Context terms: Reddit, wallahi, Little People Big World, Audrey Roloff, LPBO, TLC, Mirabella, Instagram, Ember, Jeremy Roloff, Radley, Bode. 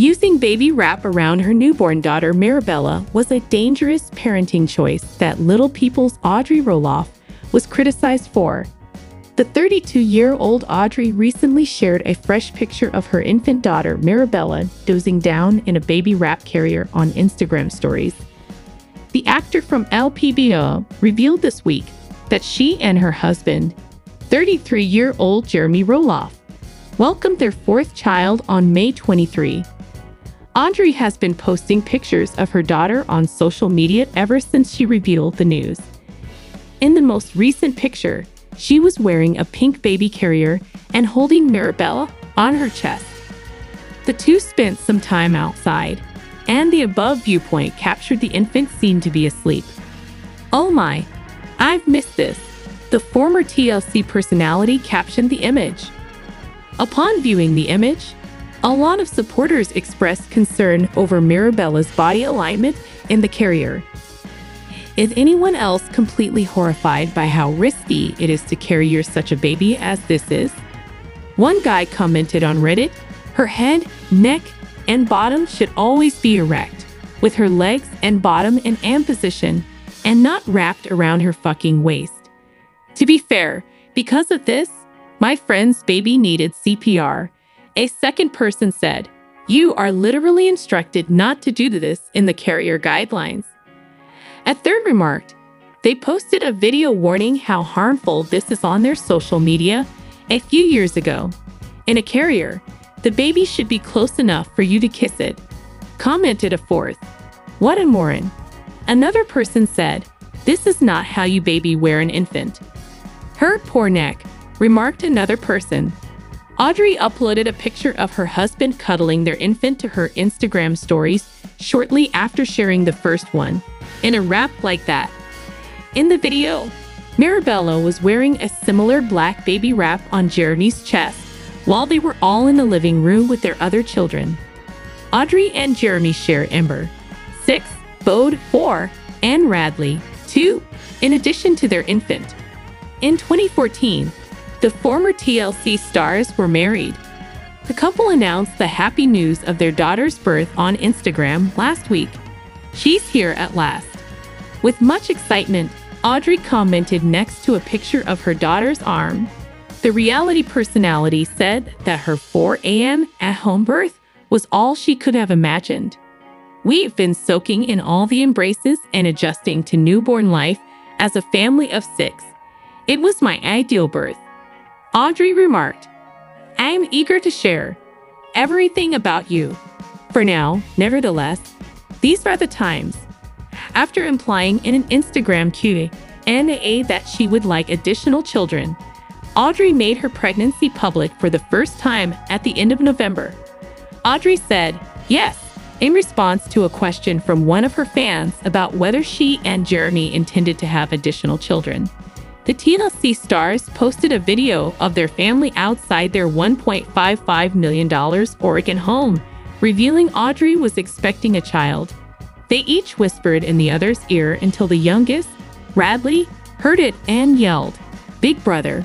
Using baby wrap around her newborn daughter, Mirabella, was a dangerous parenting choice that Little People's Audrey Roloff was criticized for. The 32-year-old Audrey recently shared a fresh picture of her infant daughter, Mirabella, dozing down in a baby wrap carrier on Instagram stories. The actor from LPBO revealed this week that she and her husband, 33-year-old Jeremy Roloff, welcomed their fourth child on May 23. Audrey has been posting pictures of her daughter on social media ever since she revealed the news. In the most recent picture, she was wearing a pink baby carrier and holding Mirabella on her chest. The two spent some time outside, and the above viewpoint captured the infant seemed to be asleep. "Oh my, I've missed this," the former TLC personality captioned the image. Upon viewing the image, a lot of supporters expressed concern over Mirabella's body alignment in the carrier. Is anyone else completely horrified by how risky it is to carry such a baby as this is? One guy commented on Reddit, "Her head, neck, and bottom should always be erect, with her legs and bottom in am position, and not wrapped around her fucking waist. To be fair, because of this, my friend's baby needed CPR." A second person said, "You are literally instructed not to do this in the carrier guidelines." A third remarked, "They posted a video warning how harmful this is on their social media a few years ago. In a carrier, the baby should be close enough for you to kiss it," commented a fourth. "What a moron." Another person said, "This is not how you baby wear an infant. Her poor neck," remarked another person. Audrey uploaded a picture of her husband cuddling their infant to her Instagram stories shortly after sharing the first one, in a wrap like that. In the video, Mirabella was wearing a similar black baby wrap on Jeremy's chest while they were all in the living room with their other children. Audrey and Jeremy share Ember, 6, Bode, 4, and Radley, 2, in addition to their infant. In 2014, the former TLC stars were married. The couple announced the happy news of their daughter's birth on Instagram last week. "She's here at last." With much excitement, Audrey commented next to a picture of her daughter's arm. The reality personality said that her 4 a.m. at-home birth was all she could have imagined. "We've been soaking in all the embraces and adjusting to newborn life as a family of 6. It was my ideal birth," Audrey remarked. "I am eager to share everything about you. For now, nevertheless, these are the times," after implying in an Instagram Q&A that she would like additional children. Audrey made her pregnancy public for the first time at the end of November. Audrey said yes in response to a question from one of her fans about whether she and Jeremy intended to have additional children. The TLC stars posted a video of their family outside their $1.55 million Oregon home, revealing Audrey was expecting a child. They each whispered in the other's ear until the youngest, Radley, heard it and yelled, "Big brother."